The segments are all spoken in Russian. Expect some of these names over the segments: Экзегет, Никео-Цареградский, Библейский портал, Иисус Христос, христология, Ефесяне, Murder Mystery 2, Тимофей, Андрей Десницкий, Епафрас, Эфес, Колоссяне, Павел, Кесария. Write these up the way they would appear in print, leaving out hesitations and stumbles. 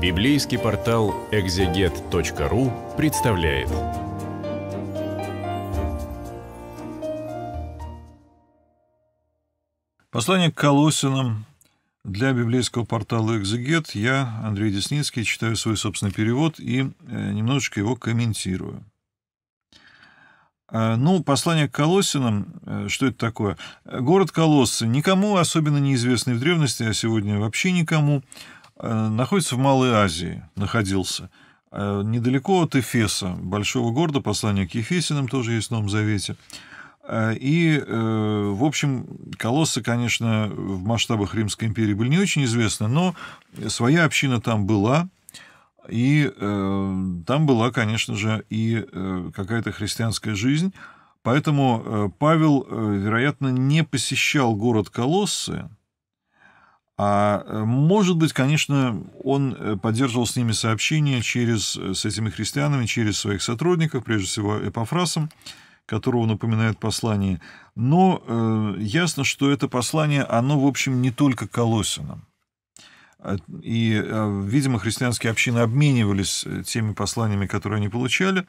Библейский портал экзегет.ру представляет. Послание к Колоссянам для библейского портала «Экзегет». Я, Андрей Десницкий, читаю свой собственный перевод и немножечко его комментирую. Ну, послание к Колоссянам, что это такое? Город Колоссы, никому особенно неизвестный в древности, а сегодня вообще никому, находится в Малой Азии, находился. Недалеко от Эфеса, большого города, послание к Ефесянам тоже есть в Новом Завете. И, в общем, Колоссы, конечно, в масштабах Римской империи были не очень известны, но своя община там была, и там была, конечно же, и какая-то христианская жизнь. Поэтому Павел, вероятно, не посещал город Колоссы, а, может быть, конечно, он поддерживал с ними сообщения с этими христианами, через своих сотрудников, прежде всего Епафрасом, которого он упоминает в послании. Но ясно, что это послание, оно, в общем, не только Колоссянам. И, видимо, христианские общины обменивались теми посланиями, которые они получали.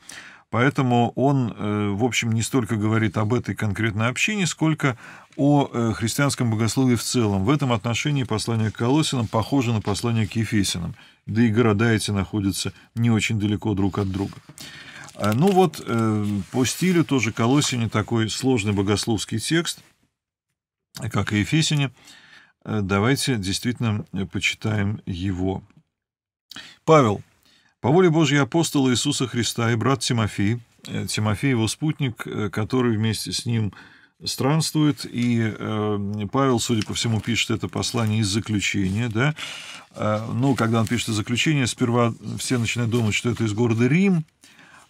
Поэтому он, в общем, не столько говорит об этой конкретной общине, сколько о христианском богословии в целом. В этом отношении послание к Колоссянам похоже на послание к Ефесянам. Да и города эти находятся не очень далеко друг от друга. Ну вот, по стилю тоже Колоссяне такой сложный богословский текст, как и Ефесяне. Давайте действительно почитаем его. Павел, по воле Божьей апостола Иисуса Христа и брат Тимофей, Тимофей его спутник, который вместе с ним странствует, и Павел, судя по всему, пишет это послание из заключения, да? Ну, когда он пишет из заключения, сперва все начинают думать, что это из города Рим,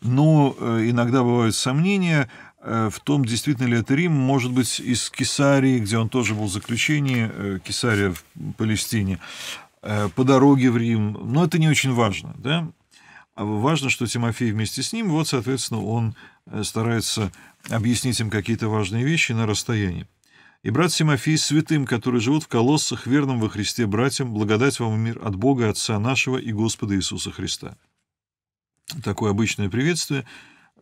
но иногда бывают сомнения в том, действительно ли это Рим, может быть, из Кесарии, где он тоже был в заключении, Кесария в Палестине, по дороге в Рим. Но это не очень важно, да? Важно, что Тимофей вместе с ним, вот, соответственно, он старается объяснить им какие-то важные вещи на расстоянии. «И брат Тимофей, святым, которые живут в Колоссах, верным во Христе братьям, благодать вам и мир от Бога, Отца нашего и Господа Иисуса Христа». Такое обычное приветствие.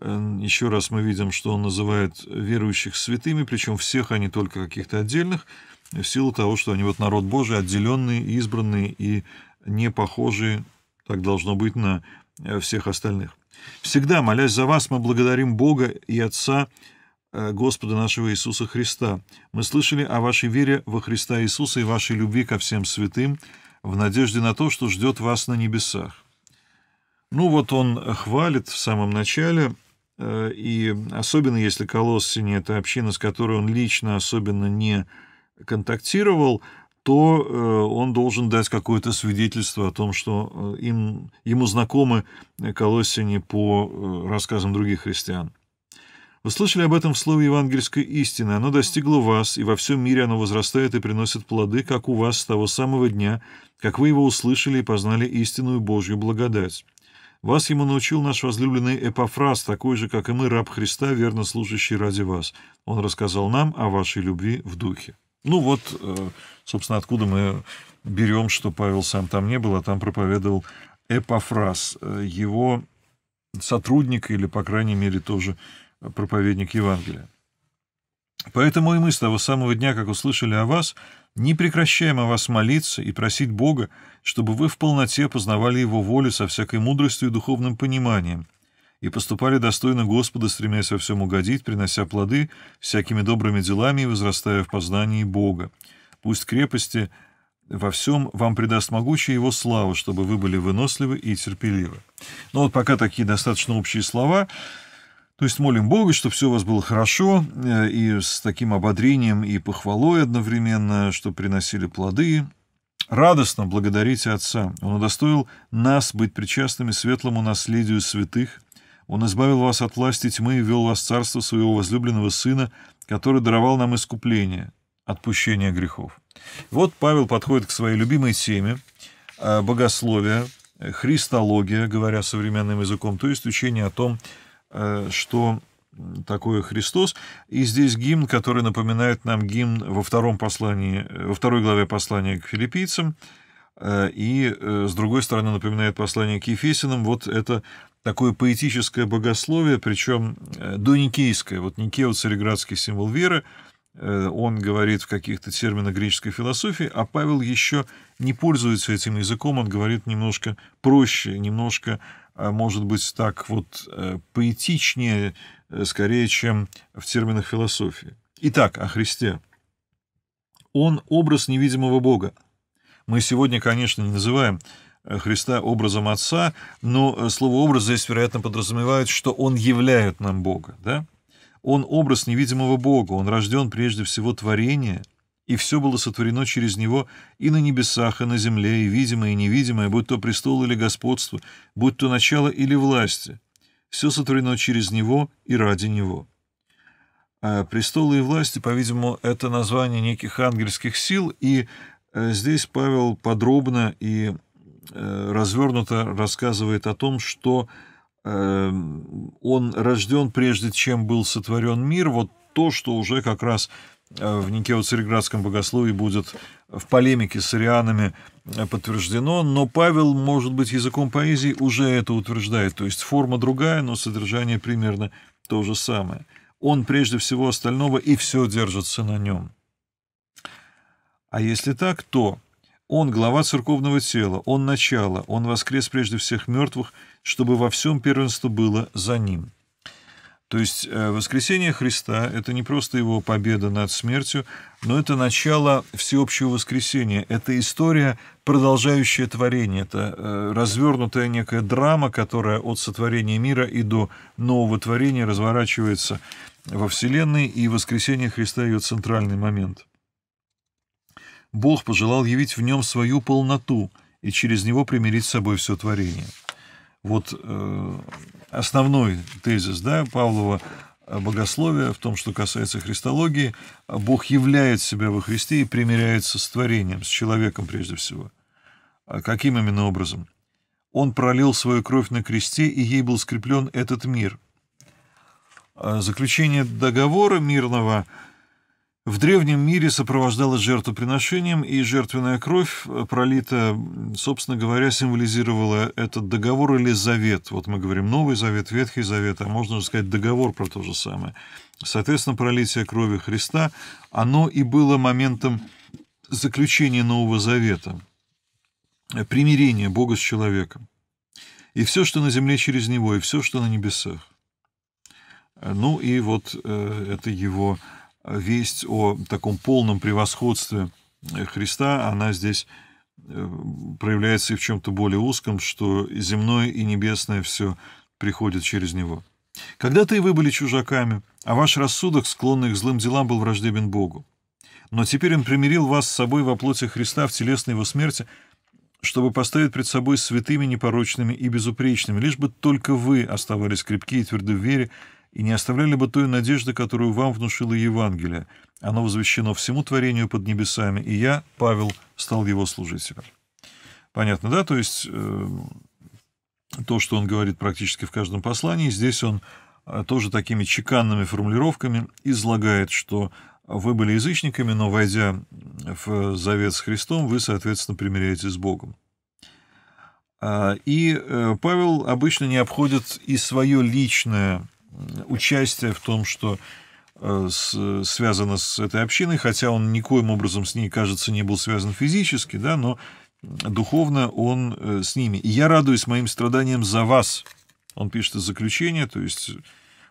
Еще раз мы видим, что он называет верующих святыми, причем всех, а не только каких-то отдельных, в силу того, что они вот народ Божий, отделенные, избранные и не похожие, так должно быть, на всех остальных. «Всегда, молясь за вас, мы благодарим Бога и Отца Господа нашего Иисуса Христа. Мы слышали о вашей вере во Христа Иисуса и вашей любви ко всем святым в надежде на то, что ждет вас на небесах». Ну вот он хвалит в самом начале, и особенно если Колоссяне — это община, с которой он лично особенно не контактировал, то он должен дать какое-то свидетельство о том, что ему знакомы Колоссяне по рассказам других христиан. «Вы слышали об этом в слове евангельской истины. Оно достигло вас, и во всем мире оно возрастает и приносит плоды, как у вас с того самого дня, как вы его услышали и познали истинную Божью благодать. Вас ему научил наш возлюбленный Епафрас, такой же, как и мы, раб Христа, верно служащий ради вас. Он рассказал нам о вашей любви в духе». Ну вот, собственно, откуда мы берем, что Павел сам там не был, а там проповедовал Епафрас, его сотрудник или, по крайней мере, тоже проповедник Евангелия. «Поэтому и мы с того самого дня, как услышали о вас, не прекращаем о вас молиться и просить Бога, чтобы вы в полноте познавали Его волю со всякой мудростью и духовным пониманием, и поступали достойно Господа, стремясь во всем угодить, принося плоды всякими добрыми делами и возрастая в познании Бога. Пусть крепости во всем вам придаст могучая Его слава, чтобы вы были выносливы и терпеливы». Ну вот пока такие достаточно общие слова. То есть молим Бога, чтобы все у вас было хорошо, и с таким ободрением и похвалой одновременно, чтобы приносили плоды. «Радостно благодарите Отца. Он удостоил нас быть причастными светлому наследию святых. Он избавил вас от власти тьмы и ввел вас в царство своего возлюбленного Сына, который даровал нам искупление, отпущение грехов». Вот Павел подходит к своей любимой теме – богословие, христология, говоря современным языком, то есть учение о том, что такое Христос. И здесь гимн, который напоминает нам гимн во второй главе послания к филиппийцам. И, с другой стороны, напоминает послание к Ефесянам, вот это такое поэтическое богословие, причем доникейское. Вот Никео-Цареградский символ веры, он говорит в каких-то терминах греческой философии, а Павел еще не пользуется этим языком, он говорит немножко проще, немножко, может быть, так вот поэтичнее, скорее, чем в терминах философии. Итак, о Христе. Он образ невидимого Бога. Мы сегодня, конечно, не называем Христа образом Отца, но слово «образ» здесь, вероятно, подразумевает, что Он являет нам Бога, да? Он образ невидимого Бога, Он рожден прежде всего творения, и все было сотворено через Него и на небесах, и на земле, и видимое, и невидимое, будь то престол или господство, будь то начало или власти. Все сотворено через Него и ради Него. А престолы и власти, по-видимому, это название неких ангельских сил, и здесь Павел подробно и развернуто рассказывает о том, что он рожден прежде, чем был сотворен мир, вот то, что уже как раз в Никео-Цареградском богословии будет в полемике с арианами подтверждено, но Павел, может быть, языком поэзии уже это утверждает, то есть форма другая, но содержание примерно то же самое. Он прежде всего остального, и все держится на нем. А если так, то Он глава церковного тела, Он начало, Он воскрес прежде всех мертвых, чтобы во всем первенство было за Ним. То есть воскресение Христа – это не просто Его победа над смертью, но это начало всеобщего воскресения, это история, продолжающая творение, это развернутая некая драма, которая от сотворения мира и до нового творения разворачивается во Вселенной, и воскресение Христа – ее центральный момент. Бог пожелал явить в нем свою полноту и через него примирить с собой все творение. Вот основной тезис, да, Павлова богословия в том, что касается христологии. Бог являет себя во Христе и примиряется с творением, с человеком прежде всего. А каким именно образом? Он пролил свою кровь на кресте, и ей был скреплен этот мир. Заключение договора мирного в древнем мире сопровождалось жертвоприношением, и жертвенная кровь пролита, собственно говоря, символизировала этот договор или завет. Вот мы говорим Новый Завет, Ветхий Завет, а можно же сказать договор про то же самое. Соответственно, пролитие крови Христа, оно и было моментом заключения Нового Завета, примирения Бога с человеком. И все, что на земле через Него, и все, что на небесах. Ну и вот это его весть о таком полном превосходстве Христа, она здесь проявляется и в чем-то более узком, что земное и небесное все приходит через Него. «Когда-то и вы были чужаками, а ваш рассудок, склонный к злым делам, был враждебен Богу. Но теперь Он примирил вас с собой во плоти Христа в телесной Его смерти, чтобы поставить пред собой святыми, непорочными и безупречными, лишь бы только вы оставались крепки и тверды в вере, и не оставляли бы той надежды, которую вам внушило Евангелие. Оно возвещено всему творению под небесами, и я, Павел, стал его служителем». Понятно, да? То есть то, что он говорит практически в каждом послании, здесь он тоже такими чеканными формулировками излагает, что вы были язычниками, но, войдя в завет с Христом, вы, соответственно, примиряетесь с Богом. И Павел обычно не обходит и свое личное участие в том, что связано с этой общиной, хотя он никоим образом с ней, кажется, не был связан физически, да, но духовно он с ними. «И я радуюсь моим страданиям за вас», он пишет из заключения, то есть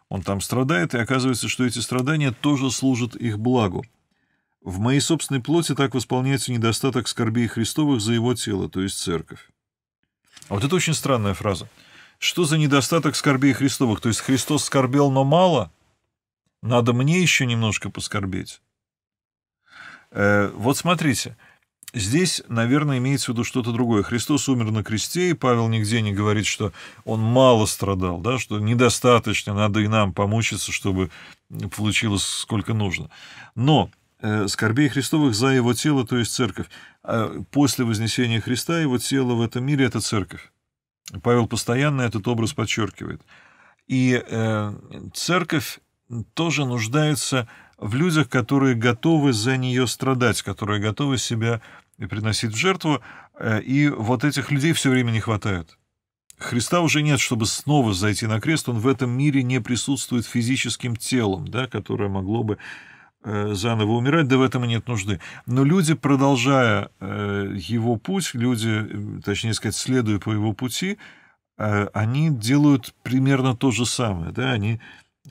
он там страдает, и оказывается, что эти страдания тоже служат их благу. «В моей собственной плоти так восполняется недостаток скорбей Христовых за его тело», то есть церковь. А вот это очень странная фраза. Что за недостаток скорбей Христовых? То есть Христос скорбел, но мало? Надо мне еще немножко поскорбеть? Вот смотрите, здесь, наверное, имеется в виду что-то другое. Христос умер на кресте, и Павел нигде не говорит, что он мало страдал, да, что недостаточно, надо и нам помучиться, чтобы получилось сколько нужно. Но скорбей Христовых за его тело, то есть церковь. После вознесения Христа его тело в этом мире – это церковь. Павел постоянно этот образ подчеркивает. И церковь тоже нуждается в людях, которые готовы за нее страдать, которые готовы себя и приносить в жертву, и вот этих людей все время не хватает. Христа уже нет, чтобы снова зайти на крест, он в этом мире не присутствует физическим телом, да, которое могло бы заново умирать, да в этом и нет нужды. Но люди, продолжая его путь, люди, точнее сказать, следуя по его пути, они делают примерно то же самое, да, они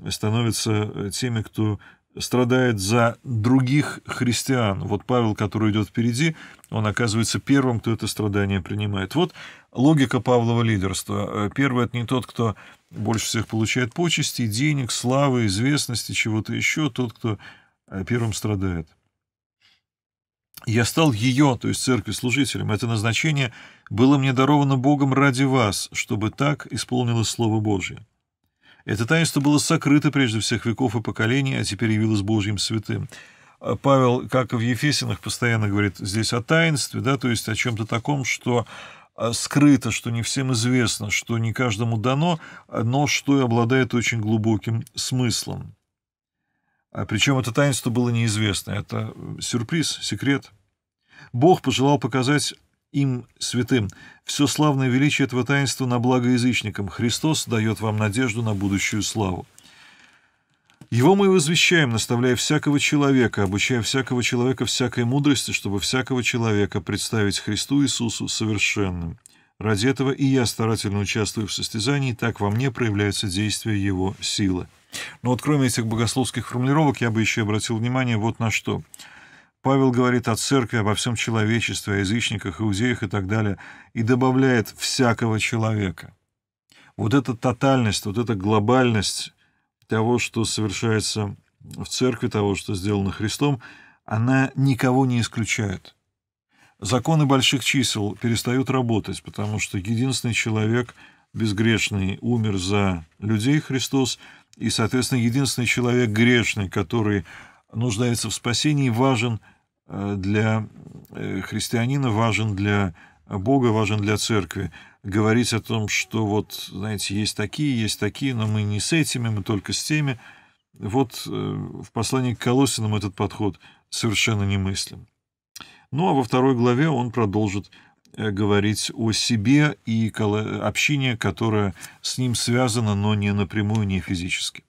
становятся теми, кто страдает за других христиан. Вот Павел, который идет впереди, он оказывается первым, кто это страдание принимает. Вот логика Павлова лидерства. Первый — это не тот, кто больше всех получает почести, денег, славы, известности, чего-то еще, тот, кто первым страдает. «Я стал ее, то есть церкви, служителем. Это назначение было мне даровано Богом ради вас, чтобы так исполнилось Слово Божие. Это таинство было сокрыто прежде всех веков и поколений, а теперь явилось Божьим святым». Павел, как и в Ефесянах, постоянно говорит здесь о таинстве, да, то есть о чем-то таком, что скрыто, что не всем известно, что не каждому дано, но что и обладает очень глубоким смыслом. Причем это таинство было неизвестно, это сюрприз, секрет. «Бог пожелал показать им, святым, все славное величие этого таинства на благо язычникам. Христос дает вам надежду на будущую славу. Его мы возвещаем, наставляя всякого человека, обучая всякого человека всякой мудрости, чтобы всякого человека представить Христу Иисусу совершенным. Ради этого и я старательно участвую в состязании, так во мне проявляется действие его силы». Но вот кроме этих богословских формулировок я бы еще обратил внимание вот на что. Павел говорит о церкви, обо всем человечестве, о язычниках, иудеях и так далее, и добавляет «всякого человека». Вот эта тотальность, вот эта глобальность того, что совершается в церкви, того, что сделано Христом, она никого не исключает. Законы больших чисел перестают работать, потому что единственный человек безгрешный умер за людей Христос, и, соответственно, единственный человек грешный, который нуждается в спасении, важен для христианина, важен для Бога, важен для церкви. Говорить о том, что вот, знаете, есть такие, но мы не с этими, мы только с теми. Вот в послании к Колоссянам этот подход совершенно немыслим. Ну, а во второй главе он продолжит говорить о себе и общине, которое с ним связано, но не напрямую, не физически.